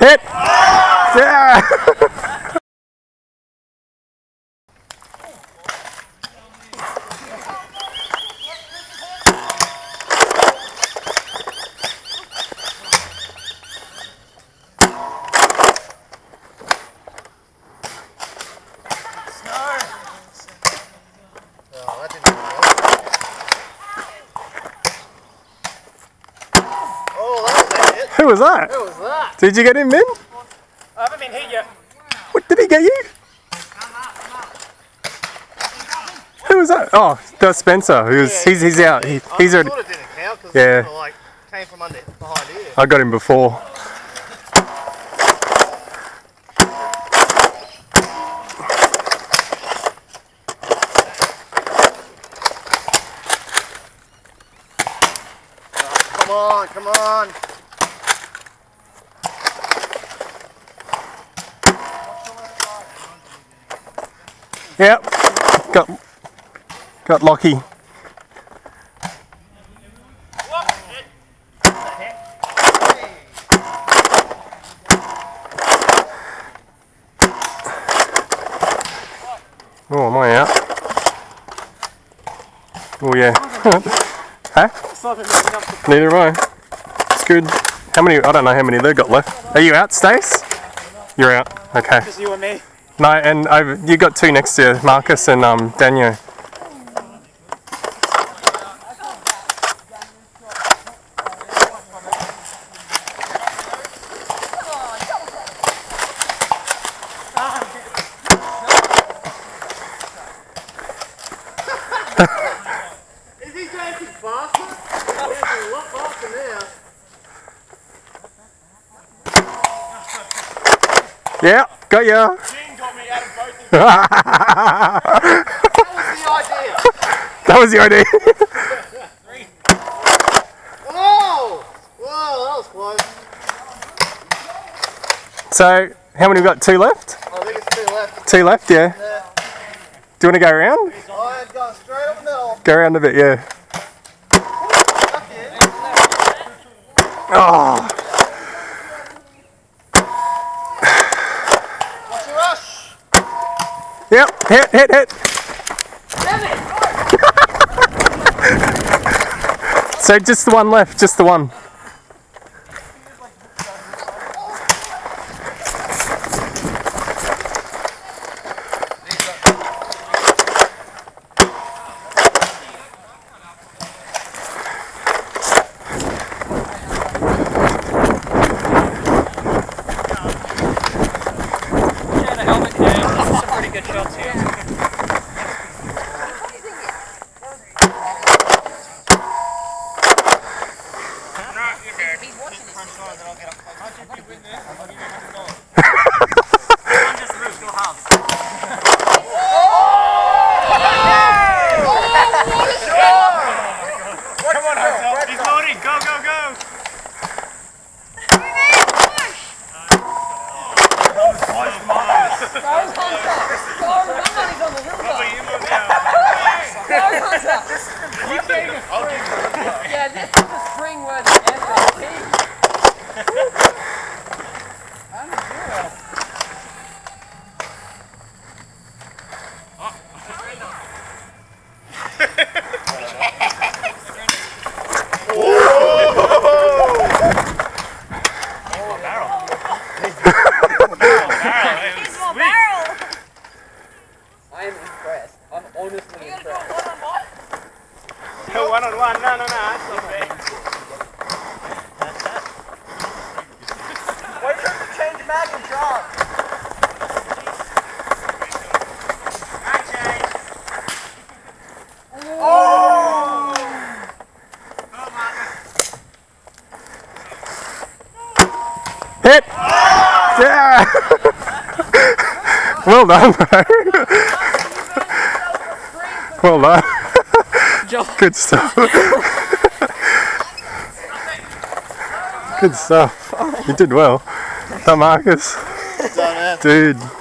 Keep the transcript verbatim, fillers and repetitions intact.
Hit! Yeah! Who was that? Who was that? Did you get him in? I haven't been hit yet. What, did he get you? Who was that? Oh, that's Spencer. He was, yeah, he's, he's out. He, he's I already. Sort of didn't count because yeah. Sort of like came from under behind here. I got him before. Oh, come on, come on. Yep, got, got Lockie. Oh, am I out? Oh yeah. Huh? Neither am I. It's good. How many, I don't know how many they've got left. Are you out, Stace? You're out, okay. Just you and me. No, and I've, you got two next to you, Marcus and um, Daniel. Is he dancing faster? He's a lot faster now. Yeah, got ya. That was the idea. That was the idea. Whoa! Whoa, that was close. So, how many we got? Two left? I think it's two left. Two left, yeah. yeah. Do you want to go around? I am going straight up the hill. Go around a bit, yeah. Oh! Yep, hit, hit, hit. So just the one left, just the one. Yeah, this is the spring where the S L T. I'm a hero. Oh, oh, a barrel. Oh, a barrel. He's more barrel. I am impressed. I'm honestly impressed. One on one, no, no, no, that's not fair. Wait for him to change back and drop. I change. Oh! Oh, Marcus. Hit! Oh! Yeah! Well done, bro. Well done. Good stuff. Good stuff. You did well. That Marcus. Dude.